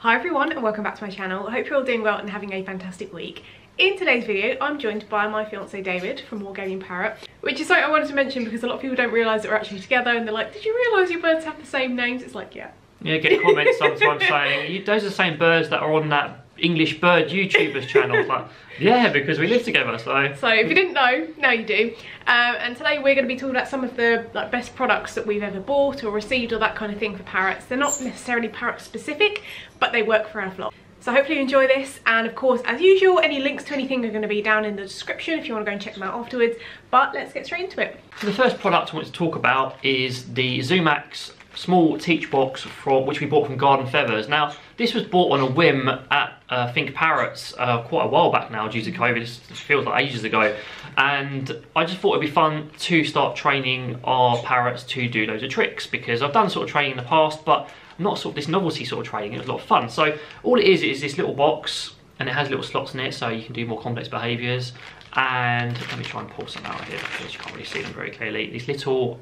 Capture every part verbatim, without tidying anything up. Hi everyone and welcome back to my channel. I hope you're all doing well and having a fantastic week. In today's video I'm joined by my fiancé David from Wargaming Parrot, which is something I wanted to mention because a lot of people don't realise that we're actually together and they're like, did you realise your birds have the same names? It's like, yeah. Yeah, I get comments sometimes saying, those are the same birds that are on that English bird YouTubers channel. Like, yeah, because we live together, so. So if you didn't know, now you do. Um, and today we're going to be talking about some of the like best products that we've ever bought or received or that kind of thing for parrots. They're not necessarily parrot specific, but they work for our vlog. So hopefully you enjoy this, and of course as usual any links to anything are going to be down in the description if you want to go and check them out afterwards, but let's get straight into it. So the first product I want to talk about is the Zoomax small teach box from which we bought from Garden Feathers. Now this was bought on a whim at uh, Think Parrots uh, quite a while back now due to COVID. It feels like ages ago, and I just thought it'd be fun to start training our parrots to do loads of tricks because I've done sort of training in the past but not sort of this novelty sort of training. It was a lot of fun. So all it is is this little box and it has little slots in it so you can do more complex behaviours, and let me try and pull some out here because you can't really see them very clearly. These little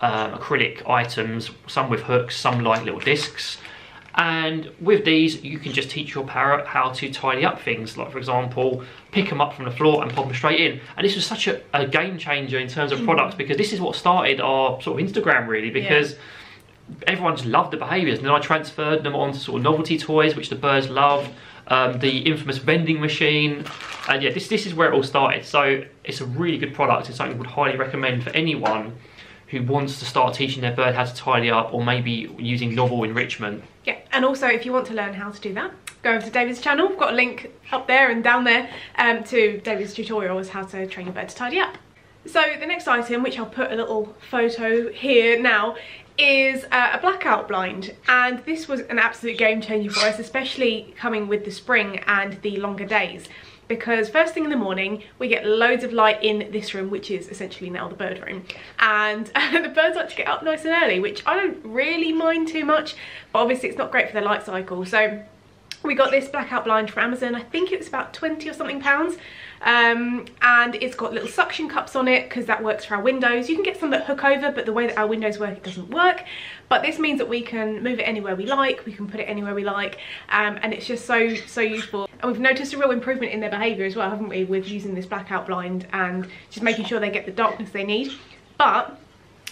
Um, acrylic items, some with hooks, some like little discs, and with these you can just teach your parrot how to tidy up things, like for example pick them up from the floor and pop them straight in. And this was such a, a game changer in terms of products because this is what started our sort of Instagram really, because yeah. Everyone just loved the behaviours, and then I transferred them onto sort of novelty toys which the birds loved, um, the infamous vending machine, and yeah, this, this is where it all started. So it's a really good product. It's something I would highly recommend for anyone who wants to start teaching their bird how to tidy up or maybe using novel enrichment. Yeah, and also if you want to learn how to do that, go over to David's channel. I've got a link up there and down there um, to David's tutorial as how to train your bird to tidy up. So the next item, which I'll put a little photo here now, is uh, a blackout blind, and this was an absolute game changer for us, especially coming with the spring and the longer days. Because first thing in the morning, we get loads of light in this room, which is essentially now the bird room. And uh, the birds like to get up nice and early, which I don't really mind too much, but obviously it's not great for their light cycle. So we got this blackout blind from Amazon. I think it was about twenty or something pounds. Um, and it's got little suction cups on it because that works for our windows. You can get some that hook over, but the way that our windows work, it doesn't work. But this means that we can move it anywhere we like, we can put it anywhere we like, um, and it's just so, so useful. And we've noticed a real improvement in their behaviour as well, haven't we, with using this blackout blind and just making sure they get the darkness they need. But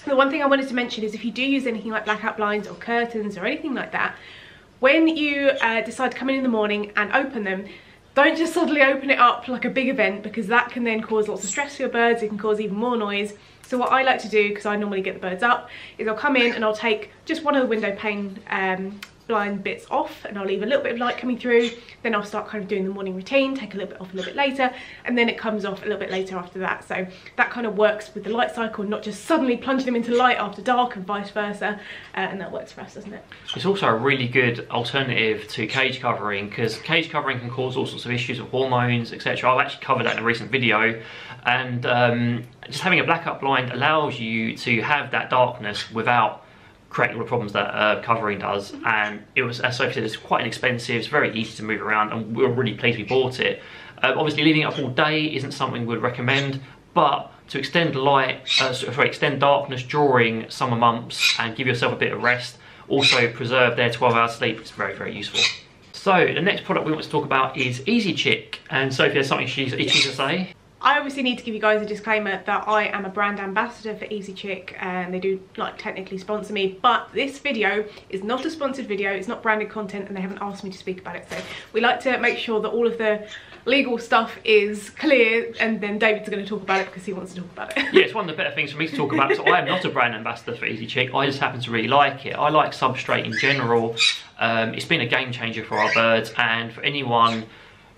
the one thing I wanted to mention is if you do use anything like blackout blinds or curtains or anything like that, when you uh, decide to come in in the morning and open them, don't just suddenly open it up like a big event, because that can then cause lots of stress for your birds. It can cause even more noise. So what I like to do, because I normally get the birds up, is I'll come in and I'll take just one of the window pane um, blind bits off, and I'll leave a little bit of light coming through. Then I'll start kind of doing the morning routine, take a little bit off a little bit later, and then it comes off a little bit later after that. So that kind of works with the light cycle, not just suddenly plunging them into light after dark and vice versa. Uh, and that works for us, doesn't it? It's also a really good alternative to cage covering, because cage covering can cause all sorts of Of issues of hormones, et cetera. I've actually covered that in a recent video, and um, just having a blackout blind allows you to have that darkness without creating all the problems that uh, covering does. Mm-hmm. And it was, as Sophie said, it's quite inexpensive, it's very easy to move around, and we were really pleased we bought it. Uh, obviously, leaving it up all day isn't something we'd recommend, but to extend light, uh, sorry, extend darkness during summer months and give yourself a bit of rest, also preserve their twelve hour sleep, it's very, very useful. So the next product we want to talk about is EasyChick, and Sophie has something she's itchy to say. I obviously need to give you guys a disclaimer that I am a brand ambassador for EasyChick, and they do like technically sponsor me, but this video is not a sponsored video, it's not branded content, and they haven't asked me to speak about it. So we like to make sure that all of the legal stuff is clear, and then David's going to talk about it because he wants to talk about it. Yeah, it's one of the better things for me to talk about. So I am not a brand ambassador for EasyChick, I just happen to really like it. I like substrate in general. Um, it's been a game changer for our birds, and for anyone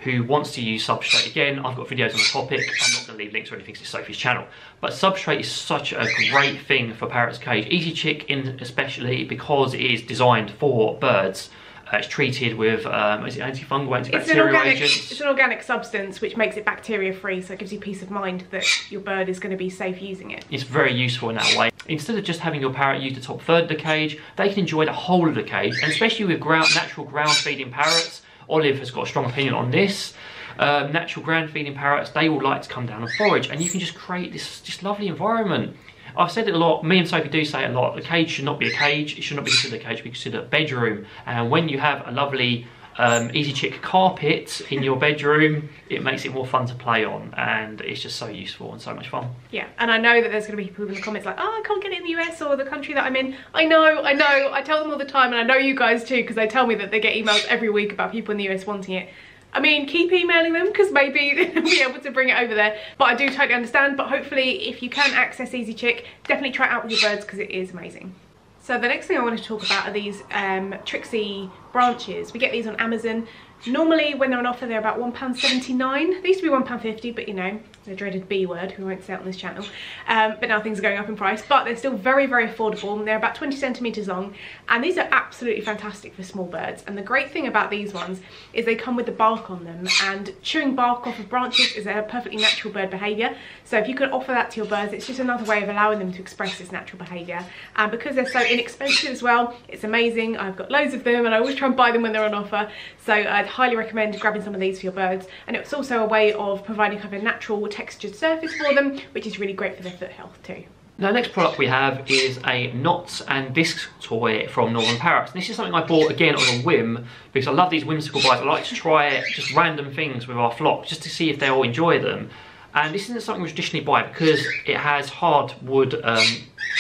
who wants to use substrate, again, I've got videos on the topic, I'm not going to leave links or anything to Sophie's channel, but substrate is such a great thing for parrots' cage, EasyChick in especially, because it is designed for birds. Uh, it's treated with, um, is it antifungal, antibacterial it's an organic, agents? It's an organic substance which makes it bacteria free, so it gives you peace of mind that your bird is going to be safe using it. It's very useful in that way. Instead of just having your parrot use the top third of the cage, they can enjoy the whole of the cage, and especially with ground, natural ground feeding parrots. Olive has got a strong opinion on this. Um, natural ground feeding parrots, they will like to come down and forage, and you can just create this just lovely environment. I've said it a lot, me and Sophie do say it a lot, a cage should not be a cage, it should not be considered a cage, we consider it a bedroom. And when you have a lovely um, EasyChick carpet in your bedroom, it makes it more fun to play on, and it's just so useful and so much fun. Yeah, and I know that there's going to be people in the comments like, oh, I can't get it in the U S or the country that I'm in. I know, I know, I tell them all the time, and I know you guys too, because they tell me that they get emails every week about people in the U S wanting it. I mean, keep emailing them because maybe they'll be able to bring it over there. But I do totally understand. But hopefully, if you can access EasyChick, definitely try it out with your birds because it is amazing. So the next thing I want to talk about are these um, Trixie branches. We get these on Amazon. Normally, when they're on offer, they're about one pound seventy-nine. They used to be one pound fifty, but you know, the dreaded B word, who won't say it on this channel. Um, but now things are going up in price. But they're still very, very affordable. They're about twenty centimetres long. And these are absolutely fantastic for small birds. And the great thing about these ones is they come with the bark on them. And chewing bark off of branches is a perfectly natural bird behaviour. So if you could offer that to your birds, it's just another way of allowing them to express this natural behaviour. And because they're so inexpensive as well, it's amazing. I've got loads of them and I always try and buy them when they're on offer. So I'd highly recommend grabbing some of these for your birds. And it's also a way of providing kind of a natural textured surface for them, which is really great for their foot health too. Now, the next product we have is a knots and discs toy from Northern Parrots. And this is something I bought again on a whim because I love these whimsical buys. I like to try just random things with our flock just to see if they all enjoy them. And this isn't something we traditionally buy because it has hardwood um,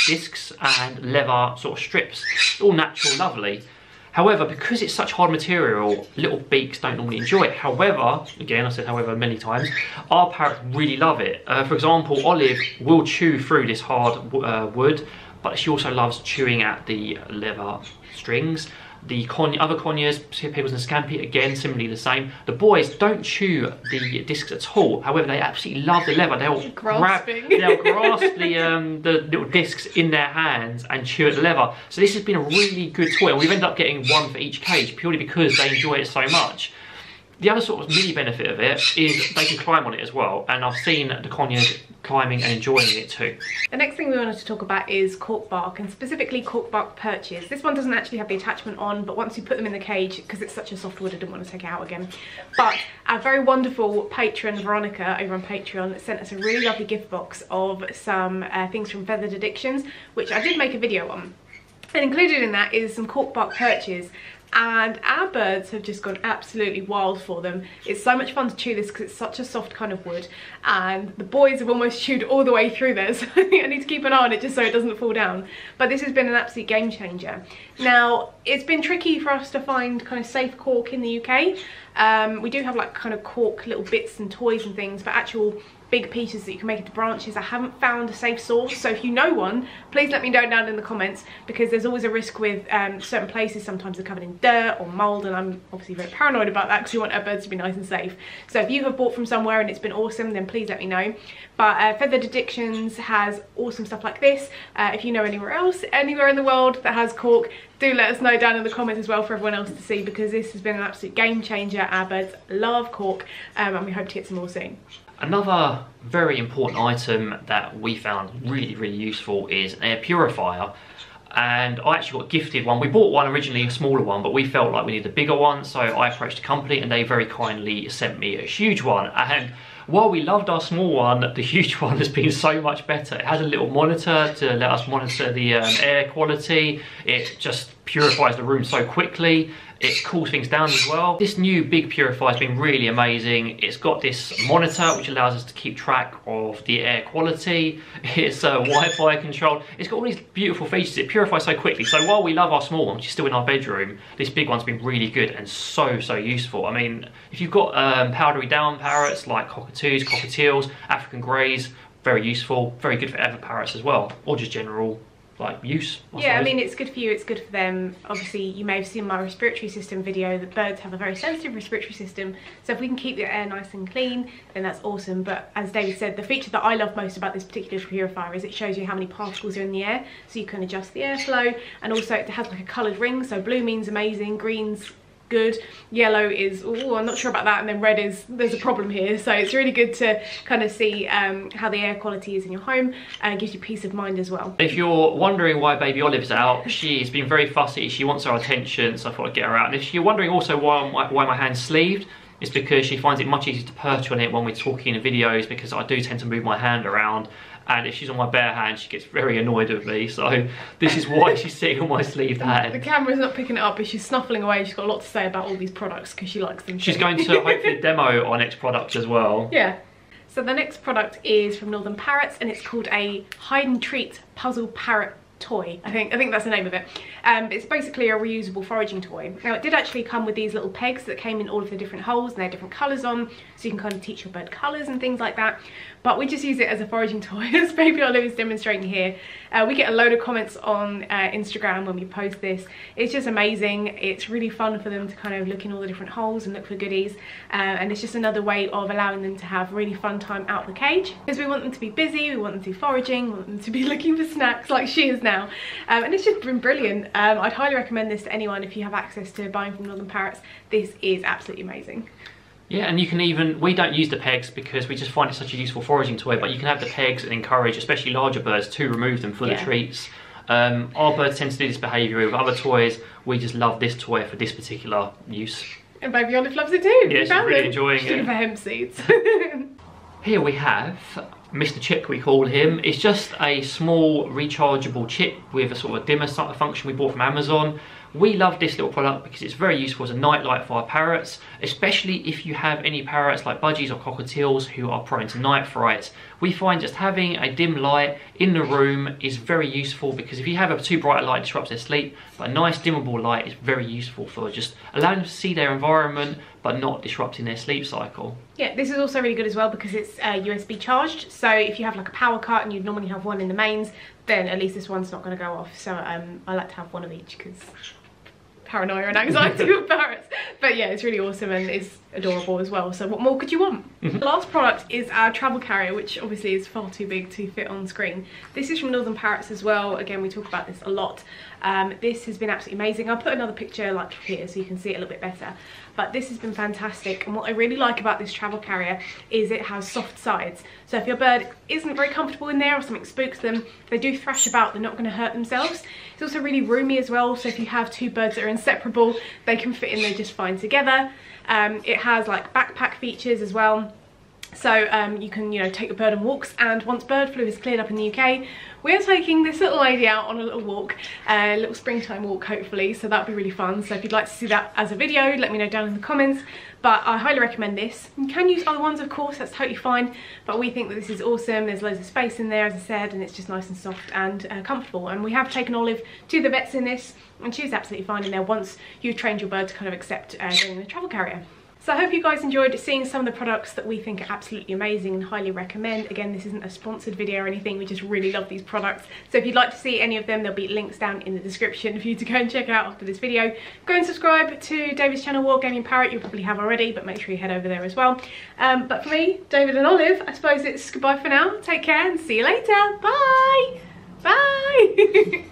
discs and leather sort of strips. It's all natural, lovely. However, because it's such hard material, little beaks don't normally enjoy it. However, again, I said however many times, our parrots really love it. Uh, for example, Olive will chew through this hard uh, wood, but she also loves chewing at the leather strings. The con other conures, Pebbles and Scampi, again, similarly the same. The boys don't chew the discs at all. However, they absolutely love the leather. They'll grab, they'll grasp the, um, the little discs in their hands and chew at the leather. So this has been a really good toy. And we've ended up getting one for each cage purely because they enjoy it so much. The other sort of mini benefit of it is they can climb on it as well. And I've seen the conures climbing and enjoying it too. The next thing we wanted to talk about is cork bark, and specifically cork bark perches. This one doesn't actually have the attachment on, but once you put them in the cage, because it's such a soft wood, I didn't want to take it out again. But our very wonderful patron Veronica over on Patreon sent us a really lovely gift box of some uh, things from Feathered Addictions, which I did make a video on. And included in that is some cork bark perches. And our birds have just gone absolutely wild for them. It's so much fun to chew this because it's such a soft kind of wood, and the boys have almost chewed all the way through this. I think I need to keep an eye on it just so it doesn't fall down. But this has been an absolute game changer. Now, it's been tricky for us to find kind of safe cork in the U K. Um, we do have like kind of cork little bits and toys and things, but actual big pieces that you can make into branches, I haven't found a safe source. So if you know one, please let me know down in the comments, because there's always a risk with um, certain places. Sometimes they're covered in dirt or mould, and I'm obviously very paranoid about that because we want our birds to be nice and safe. So if you have bought from somewhere and it's been awesome, then please let me know. But uh, Feathered Addictions has awesome stuff like this. Uh, if you know anywhere else, anywhere in the world that has cork, do let us know down in the comments as well for everyone else to see, because this has been an absolute game changer. Our birds love cork, um, and we hope to get some more soon. Another very important item that we found really, really useful is an air purifier. And I actually got gifted one. We bought one originally, a smaller one, but we felt like we needed a bigger one. So I approached the company and they very kindly sent me a huge one. And while we loved our small one, the huge one has been so much better. It has a little monitor to let us monitor the um, air quality. It just purifies the room so quickly. It cools things down as well. This new big purifier has been really amazing. It's got this monitor which allows us to keep track of the air quality. It's uh, Wi-Fi controlled. It's got all these beautiful features. It purifies so quickly. So while we love our small one, which is still in our bedroom, this big one's been really good and so, so useful. I mean, if you've got um, powdery down parrots like cockatoos, cockatiels, African greys, very useful, very good for ever parrots as well, or just general like use. I yeah, suppose. I mean, it's good for you, it's good for them. Obviously, you may have seen my respiratory system video that birds have a very sensitive respiratory system, so if we can keep the air nice and clean, then that's awesome. But as David said, the feature that I love most about this particular purifier is it shows you how many particles are in the air, so you can adjust the airflow, and also it has like a coloured ring, so blue means amazing, green's good, yellow is oh I'm not sure about that, and then red is there's a problem here. So it's really good to kind of see um how the air quality is in your home, and it gives you peace of mind as well. If you're wondering why baby Olive's out, she's been very fussy, she wants our attention, so I thought I'd get her out. And if you're wondering also why my, why my hand's sleeved, it's because she finds it much easier to perch on it when we're talking in videos, because I do tend to move my hand around and if she's on my bare hand, she gets very annoyed with me. So this is why she's sitting on my sleeved hand. The camera's not picking it up, but she's snuffling away. She's got a lot to say about all these products because she likes them. She's too. Going to hopefully demo our next product as well. Yeah. So the next product is from Northern Parrots, and it's called a hide and treat puzzle parrot toy. I think I think that's the name of it. Um, it's basically a reusable foraging toy. Now it did actually come with these little pegs that came in all of the different holes, and they're different colours on, so you can kind of teach your bird colours and things like that. But we just use it as a foraging toy, as Baby Olive is demonstrating here. Uh, we get a load of comments on uh, Instagram when we post this. It's just amazing. It's really fun for them to kind of look in all the different holes and look for goodies. Uh, and it's just another way of allowing them to have really fun time out the cage. Because we want them to be busy, we want them to be foraging, we want them to be looking for snacks like she is now. Now. Um, and it's just been brilliant. Um, I'd highly recommend this to anyone if you have access to buying from Northern Parrots. This is absolutely amazing. Yeah, and you can even, we don't use the pegs because we just find it such a useful foraging toy, but you can have the pegs and encourage, especially larger birds, to remove them for yeah. the treats. Um, our birds tend to do this behaviour with other toys. We just love this toy for this particular use. And Baby Olive loves it too. Yeah, she's really enjoying it. She's looking for hemp seeds. Here we have Mister Chick, we call him. It's just a small rechargeable chip with a sort of dimmer function we bought from Amazon. We love this little product because it's very useful as a nightlight for our parrots, especially if you have any parrots like budgies or cockatiels who are prone to night fright. We find just having a dim light in the room is very useful because if you have a too bright a light, it disrupts their sleep, but a nice dimmable light is very useful for just allowing them to see their environment but not disrupting their sleep cycle. Yeah, this is also really good as well because it's uh, U S B charged, so if you have like a power cut and you'd normally have one in the mains, then at least this one's not going to go off. So um, I like to have one of each because paranoia and anxiety with parrots. But yeah, it's really awesome and it's adorable as well. So what more could you want? The last product is our travel carrier, which obviously is far too big to fit on screen. This is from Northern Parrots as well. Again, we talk about this a lot. Um, this has been absolutely amazing. I'll put another picture like here so you can see it a little bit better. But this has been fantastic, and what I really like about this travel carrier is it has soft sides. So if your bird isn't very comfortable in there or something spooks them, if they do thrash about, they're not going to hurt themselves. It's also really roomy as well, so if you have two birds that are inseparable, they can fit in there just fine together. Um, it has like backpack features as well. So um, you can, you know, take your bird on walks, and once bird flu is cleared up in the U K, we're taking this little lady out on a little walk, a little springtime walk hopefully, so that'll be really fun. So if you'd like to see that as a video, let me know down in the comments, but I highly recommend this. You can use other ones of course, that's totally fine, but we think that this is awesome. There's loads of space in there as I said, and it's just nice and soft and uh, comfortable, and we have taken Olive to the vets in this, and she's absolutely fine in there once you've trained your bird to kind of accept uh, being a travel carrier. So I hope you guys enjoyed seeing some of the products that we think are absolutely amazing and highly recommend. Again, this isn't a sponsored video or anything, we just really love these products. So if you'd like to see any of them, there'll be links down in the description for you to go and check out after this video. Go and subscribe to David's channel, Wargaming Parrot, you probably have already, but make sure you head over there as well. Um, but for me, David and Olive, I suppose it's goodbye for now. Take care and see you later. Bye! Bye!